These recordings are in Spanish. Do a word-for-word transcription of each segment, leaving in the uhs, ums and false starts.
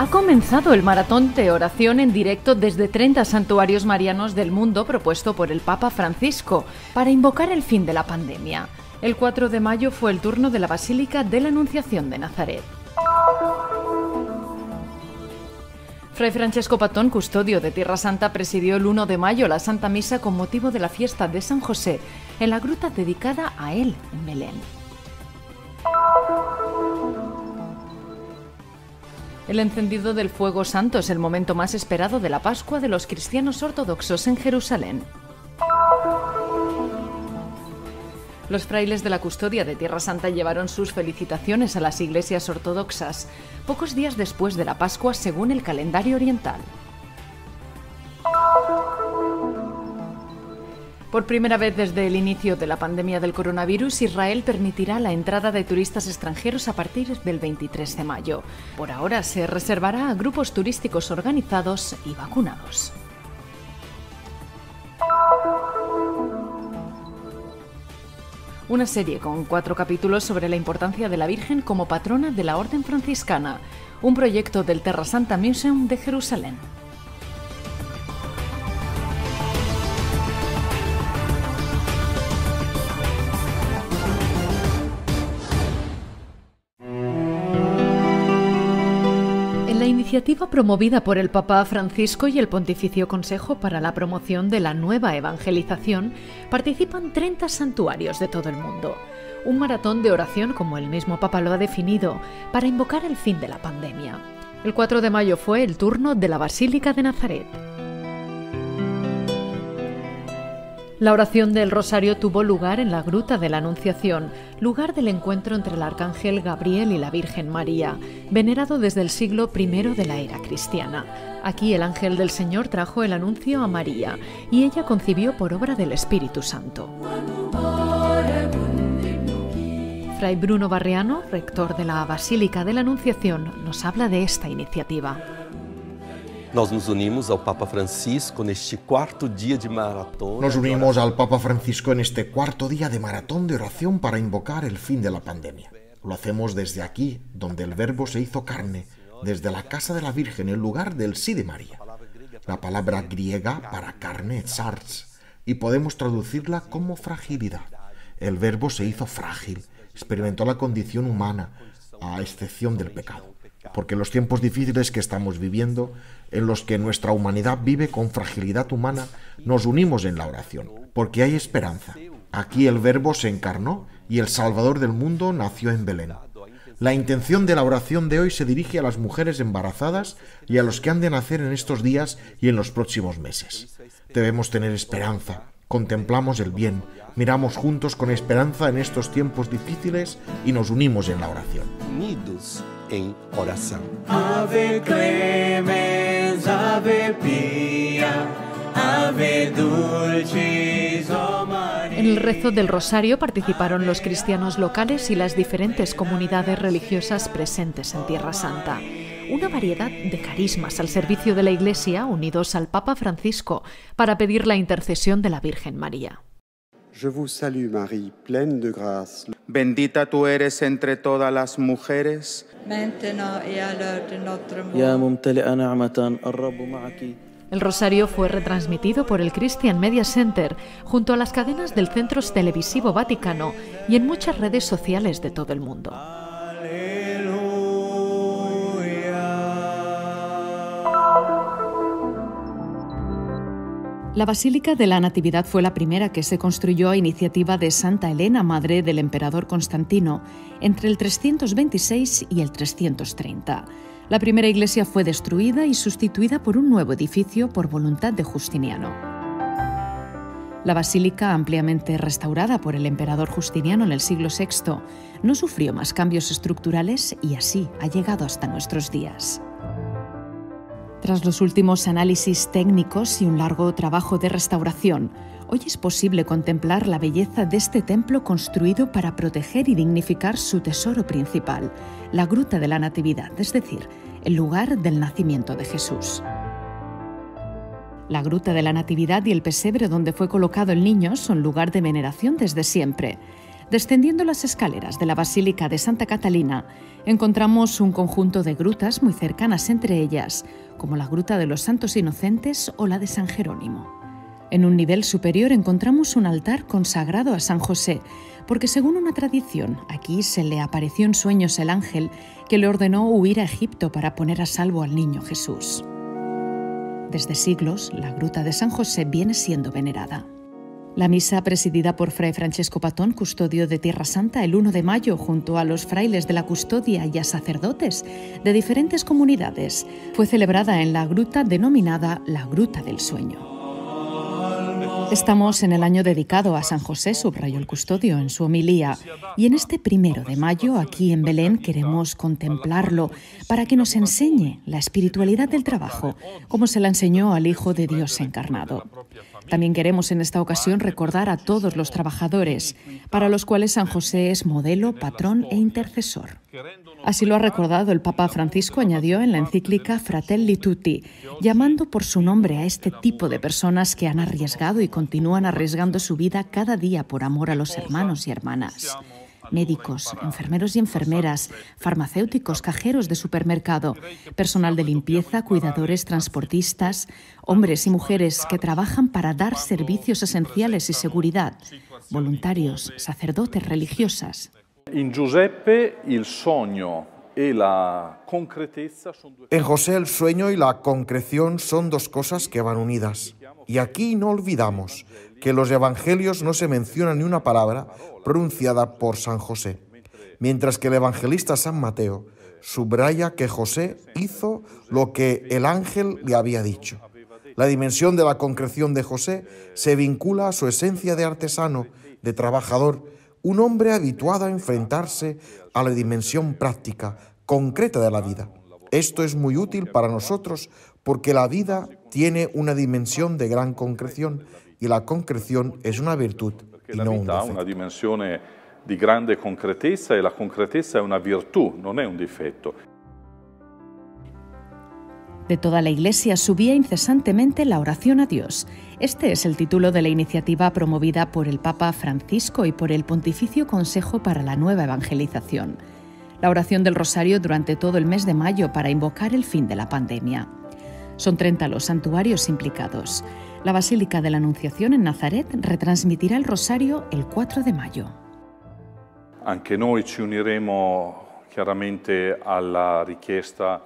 Ha comenzado el maratón de oración en directo desde treinta santuarios marianos del mundo propuesto por el Papa Francisco para invocar el fin de la pandemia. El cuatro de mayo fue el turno de la Basílica de la Anunciación de Nazaret. Fray Francesco Patton, custodio de Tierra Santa, presidió el uno de mayo la Santa Misa con motivo de la fiesta de San José en la gruta dedicada a él en Belén. El encendido del fuego santo es el momento más esperado de la Pascua de los cristianos ortodoxos en Jerusalén. Los frailes de la Custodia de Tierra Santa llevaron sus felicitaciones a las iglesias ortodoxas, pocos días después de la Pascua según el calendario oriental. Por primera vez desde el inicio de la pandemia del coronavirus, Israel permitirá la entrada de turistas extranjeros a partir del veintitrés de mayo. Por ahora se reservará a grupos turísticos organizados y vacunados. Una serie con cuatro capítulos sobre la importancia de la Virgen como patrona de la Orden Franciscana, un proyecto del Terra Santa Museum de Jerusalén. Iniciativa promovida por el Papa Francisco y el Pontificio Consejo para la Promoción de la Nueva Evangelización participan treinta santuarios de todo el mundo. Un maratón de oración, como el mismo Papa lo ha definido, para invocar el fin de la pandemia. El cuatro de mayo fue el turno de la Basílica de Nazaret. La oración del Rosario tuvo lugar en la Gruta de la Anunciación, lugar del encuentro entre el Arcángel Gabriel y la Virgen María, venerado desde el siglo primero de la era cristiana. Aquí el ángel del Señor trajo el anuncio a María, y ella concibió por obra del Espíritu Santo. Fray Bruno Barriano, rector de la Basílica de la Anunciación, nos habla de esta iniciativa. Nos unimos al Papa Francisco en este cuarto día de maratón. Nos unimos al Papa Francisco en este cuarto día de maratón de oración para invocar el fin de la pandemia. Lo hacemos desde aquí, donde el Verbo se hizo carne, desde la casa de la Virgen, el lugar del sí de María. La palabra griega para carne es sars, y podemos traducirla como fragilidad. El Verbo se hizo frágil, experimentó la condición humana, a excepción del pecado. Porque los tiempos difíciles que estamos viviendo, en los que nuestra humanidad vive con fragilidad humana, nos unimos en la oración, porque hay esperanza. Aquí el Verbo se encarnó y el Salvador del mundo nació en Belén. La intención de la oración de hoy se dirige a las mujeres embarazadas y a los que han de nacer en estos días y en los próximos meses. Debemos tener esperanza, contemplamos el bien, miramos juntos con esperanza en estos tiempos difíciles y nos unimos en la oración. Unidos en oración. Ave clemens, ave pía, ave dulcis, oh María. En el rezo del Rosario participaron los cristianos locales y las diferentes comunidades religiosas presentes en Tierra Santa. Una variedad de carismas al servicio de la Iglesia, unidos al Papa Francisco, para pedir la intercesión de la Virgen María. Je vous salue, Marie, pleine de grâce. Bendita tú eres entre todas las mujeres. El rosario fue retransmitido por el Christian Media Center junto a las cadenas del Centro Televisivo Vaticano y en muchas redes sociales de todo el mundo. La Basílica de la Natividad fue la primera que se construyó a iniciativa de Santa Elena, madre del emperador Constantino, entre el trescientos veintiséis y el trescientos treinta. La primera iglesia fue destruida y sustituida por un nuevo edificio por voluntad de Justiniano. La basílica, ampliamente restaurada por el emperador Justiniano en el siglo sexto, no sufrió más cambios estructurales y así ha llegado hasta nuestros días. Tras los últimos análisis técnicos y un largo trabajo de restauración, hoy es posible contemplar la belleza de este templo construido para proteger y dignificar su tesoro principal, la Gruta de la Natividad, es decir, el lugar del nacimiento de Jesús. La Gruta de la Natividad y el pesebre donde fue colocado el niño son lugar de veneración desde siempre. Descendiendo las escaleras de la Basílica de Santa Catalina, encontramos un conjunto de grutas muy cercanas entre ellas, como la Gruta de los Santos Inocentes o la de San Jerónimo. En un nivel superior encontramos un altar consagrado a San José, porque según una tradición, aquí se le apareció en sueños el ángel que le ordenó huir a Egipto para poner a salvo al niño Jesús. Desde siglos, la Gruta de San José viene siendo venerada. La misa, presidida por Fray Francesco Patton, custodio de Tierra Santa, el uno de mayo, junto a los frailes de la custodia y a sacerdotes de diferentes comunidades, fue celebrada en la gruta denominada la Gruta del Sueño. Estamos en el año dedicado a San José, subrayó el custodio en su homilía, y en este primero de mayo, aquí en Belén, queremos contemplarlo para que nos enseñe la espiritualidad del trabajo, como se la enseñó al Hijo de Dios encarnado. También queremos en esta ocasión recordar a todos los trabajadores, para los cuales San José es modelo, patrón e intercesor. Así lo ha recordado el Papa Francisco, añadió en la encíclica Fratelli Tutti, llamando por su nombre a este tipo de personas que han arriesgado y continúan arriesgando su vida cada día por amor a los hermanos y hermanas. Médicos, enfermeros y enfermeras, farmacéuticos, cajeros de supermercado, personal de limpieza, cuidadores, transportistas, hombres y mujeres que trabajan para dar servicios esenciales y seguridad, voluntarios, sacerdotes, religiosas. En José el sueño y la concreción son dos cosas que van unidas. Y aquí no olvidamos que en los evangelios no se menciona ni una palabra pronunciada por San José, mientras que el evangelista San Mateo subraya que José hizo lo que el ángel le había dicho. La dimensión de la concreción de José se vincula a su esencia de artesano, de trabajador, un hombre habituado a enfrentarse a la dimensión práctica, concreta de la vida. Esto es muy útil para nosotros porque la vida tiene una dimensión de gran concreción y la concreción es una virtud y no un defecto. La vida una dimensión de grande concretezza y la concretezza es una virtud, no es un defecto. De toda la Iglesia subía incesantemente la oración a Dios. Este es el título de la iniciativa promovida por el Papa Francisco y por el Pontificio Consejo para la Nueva Evangelización. La oración del Rosario durante todo el mes de mayo para invocar el fin de la pandemia. Son treinta los santuarios implicados. La Basílica de la Anunciación en Nazaret retransmitirá el Rosario el cuatro de mayo. Anche noi ci uniremo chiaramente alla richiesta.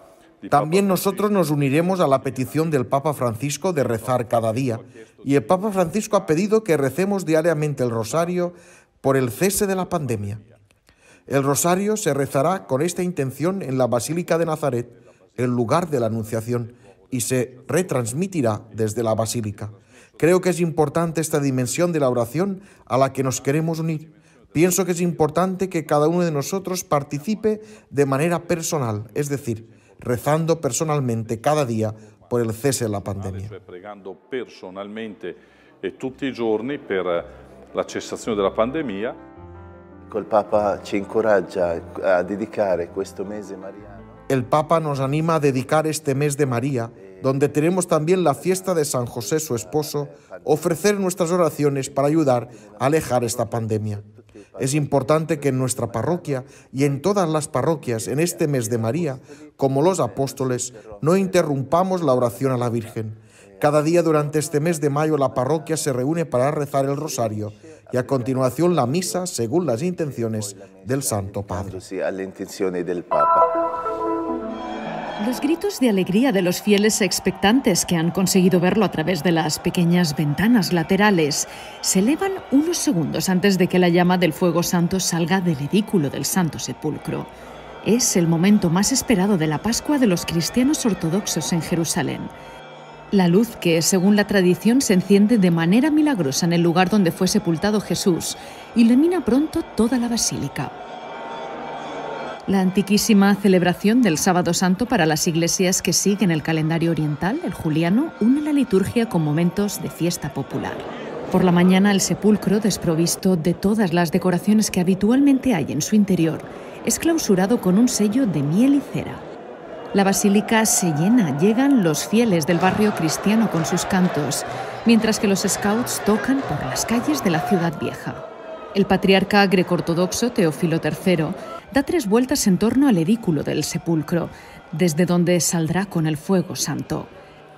También nosotros nos uniremos a la petición del Papa Francisco de rezar cada día. Y el Papa Francisco ha pedido que recemos diariamente el rosario por el cese de la pandemia. El rosario se rezará con esta intención en la Basílica de Nazaret, el lugar de la Anunciación, y se retransmitirá desde la Basílica. Creo que es importante esta dimensión de la oración a la que nos queremos unir. Pienso que es importante que cada uno de nosotros participe de manera personal, es decir, rezando personalmente cada día por el cese de la pandemia. Pregando personalmente todos los días por la cesación de la pandemia. El Papa nos encoraja a dedicar este mes de María. El Papa nos anima a dedicar este mes de María, donde tenemos también la fiesta de San José, su esposo, ofrecer nuestras oraciones para ayudar a alejar esta pandemia. Es importante que en nuestra parroquia y en todas las parroquias en este mes de María, como los apóstoles, no interrumpamos la oración a la Virgen. Cada día durante este mes de mayo la parroquia se reúne para rezar el rosario y a continuación la misa según las intenciones del Santo Padre. Los gritos de alegría de los fieles expectantes que han conseguido verlo a través de las pequeñas ventanas laterales se elevan unos segundos antes de que la llama del fuego santo salga del edículo del Santo Sepulcro. Es el momento más esperado de la Pascua de los cristianos ortodoxos en Jerusalén. La luz que, según la tradición, se enciende de manera milagrosa en el lugar donde fue sepultado Jesús, ilumina pronto toda la basílica. La antiquísima celebración del Sábado Santo para las iglesias que siguen el calendario oriental, el juliano, une la liturgia con momentos de fiesta popular. Por la mañana el sepulcro, desprovisto de todas las decoraciones que habitualmente hay en su interior, es clausurado con un sello de miel y cera. La basílica se llena, llegan los fieles del barrio cristiano con sus cantos, mientras que los scouts tocan por las calles de la ciudad vieja. El patriarca greco-ortodoxo Teófilo tercero da tres vueltas en torno al edículo del sepulcro, desde donde saldrá con el fuego santo.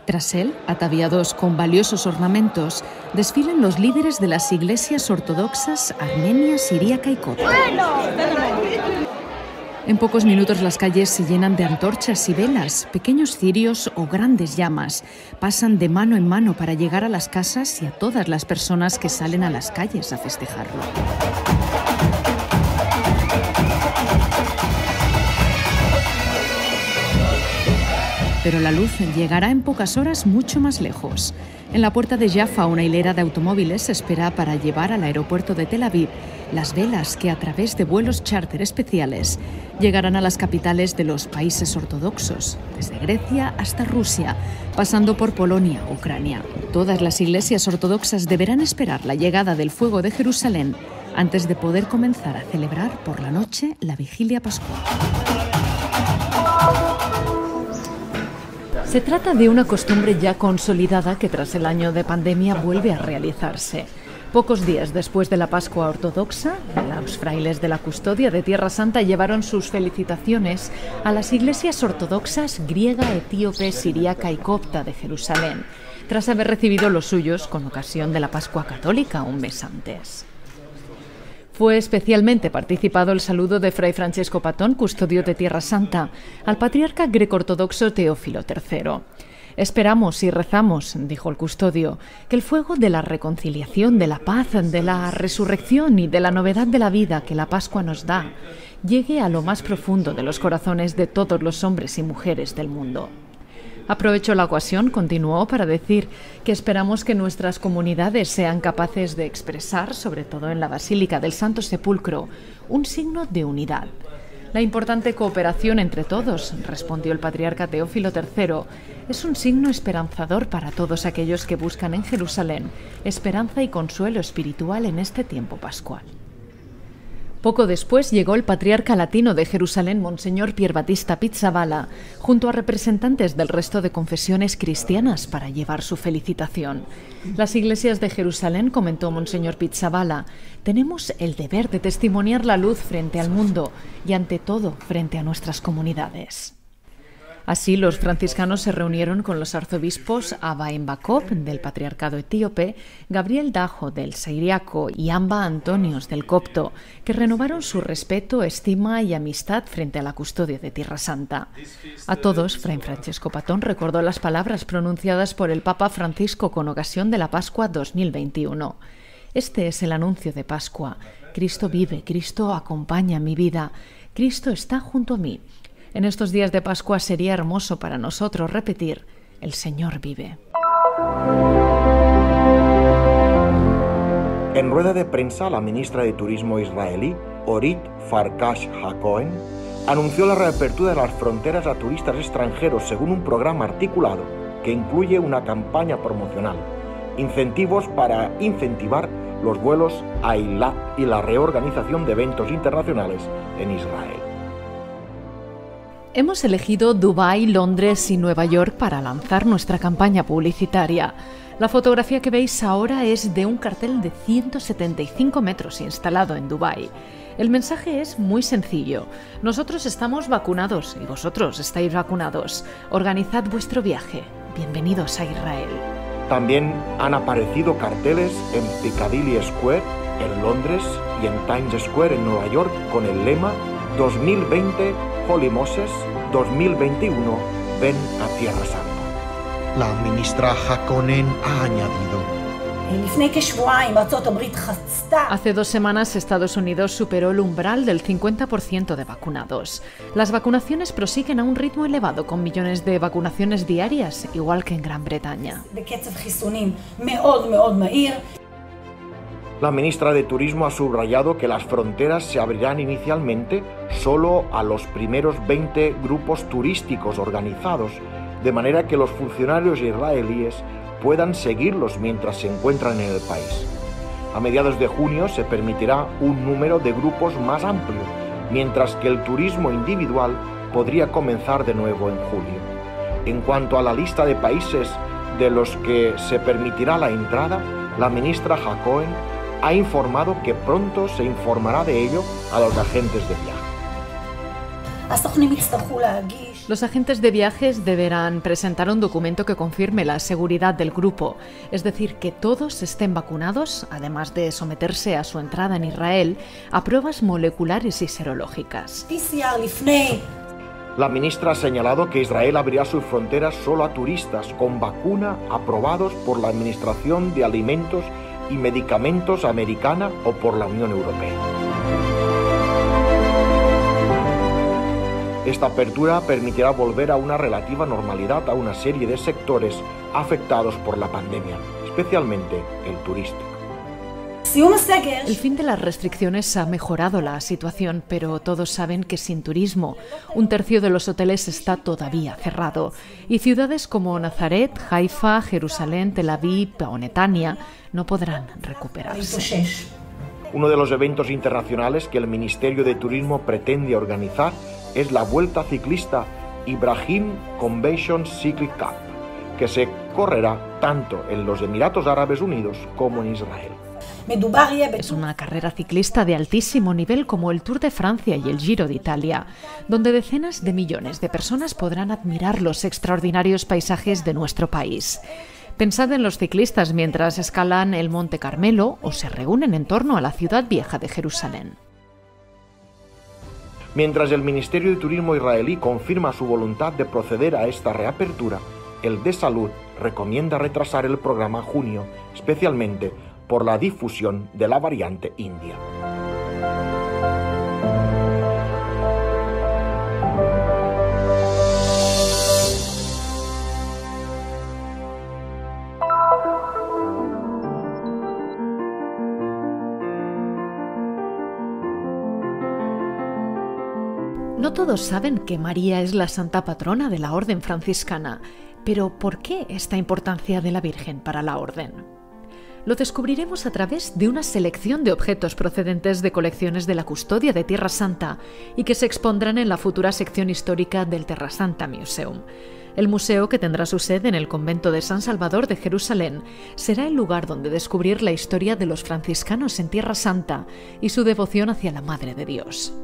Tras él, ataviados con valiosos ornamentos, desfilan los líderes de las iglesias ortodoxas armenia, siríaca y copta. En pocos minutos las calles se llenan de antorchas y velas, pequeños cirios o grandes llamas. Pasan de mano en mano para llegar a las casas y a todas las personas que salen a las calles a festejarlo. Pero la luz llegará en pocas horas mucho más lejos. En la puerta de Jaffa, una hilera de automóviles espera para llevar al aeropuerto de Tel Aviv las velas que, a través de vuelos charter especiales, llegarán a las capitales de los países ortodoxos, desde Grecia hasta Rusia, pasando por Polonia, Ucrania. Todas las iglesias ortodoxas deberán esperar la llegada del fuego de Jerusalén antes de poder comenzar a celebrar por la noche la vigilia pascual. Se trata de una costumbre ya consolidada que tras el año de pandemia vuelve a realizarse. Pocos días después de la Pascua Ortodoxa, los frailes de la Custodia de Tierra Santa llevaron sus felicitaciones a las iglesias ortodoxas griega, etíope, siríaca y copta de Jerusalén, tras haber recibido los suyos con ocasión de la Pascua Católica un mes antes. Fue especialmente participado el saludo de Fray Francesco Patton, custodio de Tierra Santa, al patriarca greco-ortodoxo Teófilo tercero. Esperamos y rezamos, dijo el custodio, que el fuego de la reconciliación, de la paz, de la resurrección y de la novedad de la vida que la Pascua nos da, llegue a lo más profundo de los corazones de todos los hombres y mujeres del mundo. Aprovecho la ocasión, continuó, para decir que esperamos que nuestras comunidades sean capaces de expresar, sobre todo en la Basílica del Santo Sepulcro, un signo de unidad. La importante cooperación entre todos, respondió el patriarca Teófilo tercero, es un signo esperanzador para todos aquellos que buscan en Jerusalén esperanza y consuelo espiritual en este tiempo pascual. Poco después llegó el patriarca latino de Jerusalén, Monseñor Pierre Batista Pizzabala, junto a representantes del resto de confesiones cristianas para llevar su felicitación. Las iglesias de Jerusalén, comentó Monseñor Pizzabala, tenemos el deber de testimoniar la luz frente al mundo y ante todo frente a nuestras comunidades. Así, los franciscanos se reunieron con los arzobispos Abba Embakov, del patriarcado etíope, Gabriel Dajo, del siríaco, y Amba Antonios, del copto, que renovaron su respeto, estima y amistad frente a la Custodia de Tierra Santa. A todos, Fray Francesco Patton recordó las palabras pronunciadas por el Papa Francisco con ocasión de la Pascua dos mil veintiuno. Este es el anuncio de Pascua. Cristo vive, Cristo acompaña mi vida, Cristo está junto a mí. En estos días de Pascua sería hermoso para nosotros repetir, el Señor vive. En rueda de prensa, la ministra de Turismo israelí, Orit Farkash Hakohen, anunció la reapertura de las fronteras a turistas extranjeros según un programa articulado que incluye una campaña promocional, incentivos para incentivar los vuelos a Eilat y la reorganización de eventos internacionales en Israel. Hemos elegido Dubái, Londres y Nueva York para lanzar nuestra campaña publicitaria. La fotografía que veis ahora es de un cartel de ciento setenta y cinco metros instalado en Dubái. El mensaje es muy sencillo. Nosotros estamos vacunados y vosotros estáis vacunados. Organizad vuestro viaje. Bienvenidos a Israel. También han aparecido carteles en Piccadilly Square, en Londres, y en Times Square, en Nueva York, con el lema dos mil veinte Holy Moses, dos mil veintiuno, ven a Tierra Santa. La ministra Hakohen ha añadido. Hace dos semanas Estados Unidos superó el umbral del cincuenta por ciento de vacunados. Las vacunaciones prosiguen a un ritmo elevado con millones de vacunaciones diarias, igual que en Gran Bretaña. La ministra de Turismo ha subrayado que las fronteras se abrirán inicialmente solo a los primeros veinte grupos turísticos organizados, de manera que los funcionarios israelíes puedan seguirlos mientras se encuentran en el país. A mediados de junio se permitirá un número de grupos más amplio, mientras que el turismo individual podría comenzar de nuevo en julio. En cuanto a la lista de países de los que se permitirá la entrada, la ministra Hakohen ha informado que pronto se informará de ello a los agentes de viaje. Los agentes de viajes deberán presentar un documento que confirme la seguridad del grupo, es decir, que todos estén vacunados, además de someterse a su entrada en Israel a pruebas moleculares y serológicas. La ministra ha señalado que Israel abrirá sus fronteras solo a turistas con vacuna aprobados por la Administración de Alimentos y Medicamentos americana o por la Unión Europea. Esta apertura permitirá volver a una relativa normalidad a una serie de sectores afectados por la pandemia, especialmente el turístico. El fin de las restricciones ha mejorado la situación, pero todos saben que sin turismo, un tercio de los hoteles está todavía cerrado. Y ciudades como Nazaret, Haifa, Jerusalén, Tel Aviv o Netanya no podrán recuperarse. Uno de los eventos internacionales que el Ministerio de Turismo pretende organizar es la Vuelta Ciclista Ibrahim Convention Cycle Cup, que se correrá tanto en los Emiratos Árabes Unidos como en Israel. Es una carrera ciclista de altísimo nivel como el Tour de Francia y el Giro d'Italia, donde decenas de millones de personas podrán admirar los extraordinarios paisajes de nuestro país. Pensad en los ciclistas mientras escalan el Monte Carmelo o se reúnen en torno a la ciudad vieja de Jerusalén. Mientras el Ministerio de Turismo israelí confirma su voluntad de proceder a esta reapertura, el de Salud recomienda retrasar el programa a junio, especialmente por la difusión de la variante india. No todos saben que María es la santa patrona de la orden franciscana, pero ¿por qué esta importancia de la Virgen para la orden? Lo descubriremos a través de una selección de objetos procedentes de colecciones de la Custodia de Tierra Santa y que se expondrán en la futura sección histórica del Terra Santa Museum. El museo, que tendrá su sede en el convento de San Salvador de Jerusalén, será el lugar donde descubrir la historia de los franciscanos en Tierra Santa y su devoción hacia la Madre de Dios.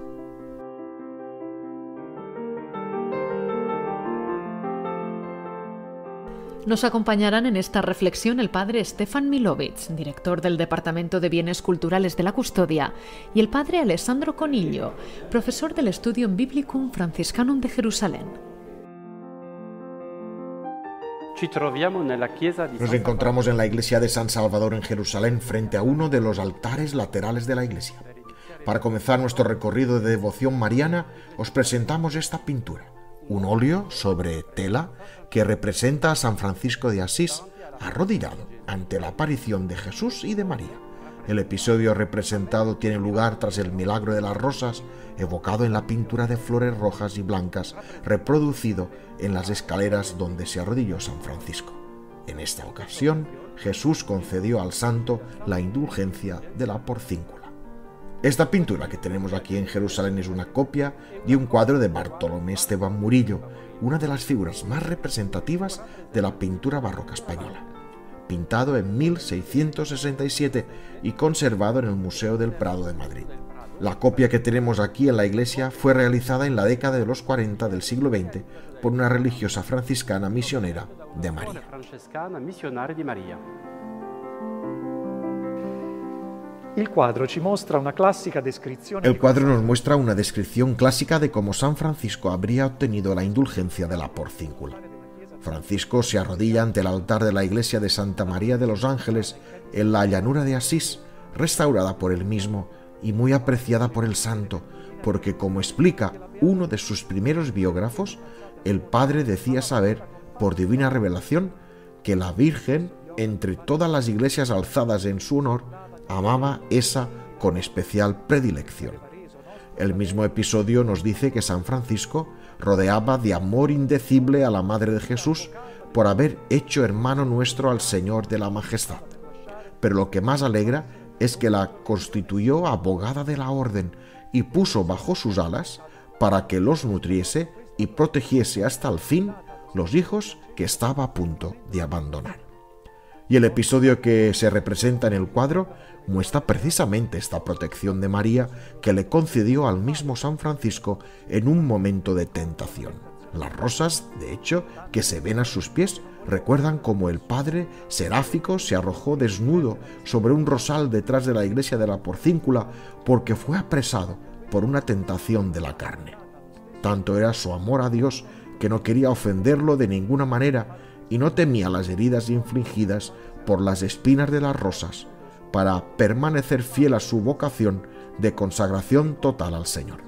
Nos acompañarán en esta reflexión el padre Stefan Milovich, director del Departamento de Bienes Culturales de la Custodia, y el padre Alessandro Conillo, profesor del Studium Biblicum Franciscanum de Jerusalén. Nos encontramos en la iglesia de San Salvador en Jerusalén, frente a uno de los altares laterales de la iglesia. Para comenzar nuestro recorrido de devoción mariana, os presentamos esta pintura. Un óleo sobre tela que representa a San Francisco de Asís arrodillado ante la aparición de Jesús y de María. El episodio representado tiene lugar tras el milagro de las rosas, evocado en la pintura de flores rojas y blancas, reproducido en las escaleras donde se arrodilló San Francisco. En esta ocasión, Jesús concedió al santo la indulgencia de la porcíncula. Esta pintura que tenemos aquí en Jerusalén es una copia de un cuadro de Bartolomé Esteban Murillo, una de las figuras más representativas de la pintura barroca española, pintado en mil seiscientos sesenta y siete y conservado en el Museo del Prado de Madrid. La copia que tenemos aquí en la iglesia fue realizada en la década de los cuarenta del siglo veinte por una religiosa franciscana misionera de María. El cuadro nos muestra una descripción clásica de cómo San Francisco habría obtenido la indulgencia de la porcíncula. Francisco se arrodilla ante el altar de la iglesia de Santa María de los Ángeles en la llanura de Asís, restaurada por él mismo y muy apreciada por el santo, porque como explica uno de sus primeros biógrafos, el padre decía saber, por divina revelación, que la Virgen, entre todas las iglesias alzadas en su honor, amaba esa con especial predilección. El mismo episodio nos dice que San Francisco rodeaba de amor indecible a la Madre de Jesús por haber hecho hermano nuestro al Señor de la Majestad. Pero lo que más alegra es que la constituyó abogada de la orden y puso bajo sus alas para que los nutriese y protegiese hasta el fin los hijos que estaba a punto de abandonar. y el episodio que se representa en el cuadro muestra precisamente esta protección de María que le concedió al mismo San Francisco en un momento de tentación. Las rosas, de hecho, que se ven a sus pies, recuerdan cómo el padre seráfico se arrojó desnudo sobre un rosal detrás de la iglesia de la Porcíncula porque fue apresado por una tentación de la carne. Tanto era su amor a Dios que no quería ofenderlo de ninguna manera y no temía las heridas infligidas por las espinas de las rosas para permanecer fiel a su vocación de consagración total al Señor.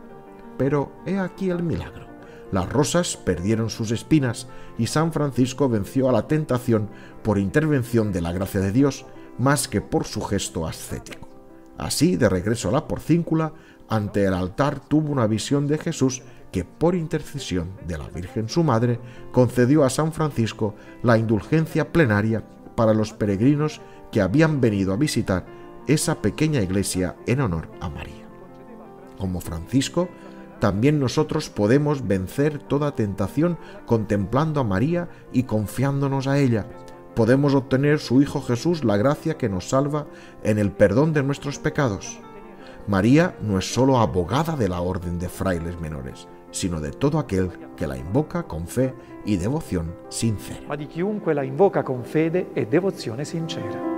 Pero he aquí el milagro. Las rosas perdieron sus espinas y San Francisco venció a la tentación por intervención de la gracia de Dios más que por su gesto ascético. Así, de regreso a la Porcíncula, ante el altar tuvo una visión de Jesús que, por intercesión de la Virgen su madre, concedió a San Francisco la indulgencia plenaria para los peregrinos que habían venido a visitar esa pequeña iglesia en honor a María. Como Francisco, también nosotros podemos vencer toda tentación contemplando a María y confiándonos a ella. Podemos obtener su Hijo Jesús la gracia que nos salva en el perdón de nuestros pecados. María no es solo abogada de la orden de frailes menores, sino de todo aquel que la invoca con fe y devoción sincera. Ma di chiunque la invoca con fede e devozione sincera.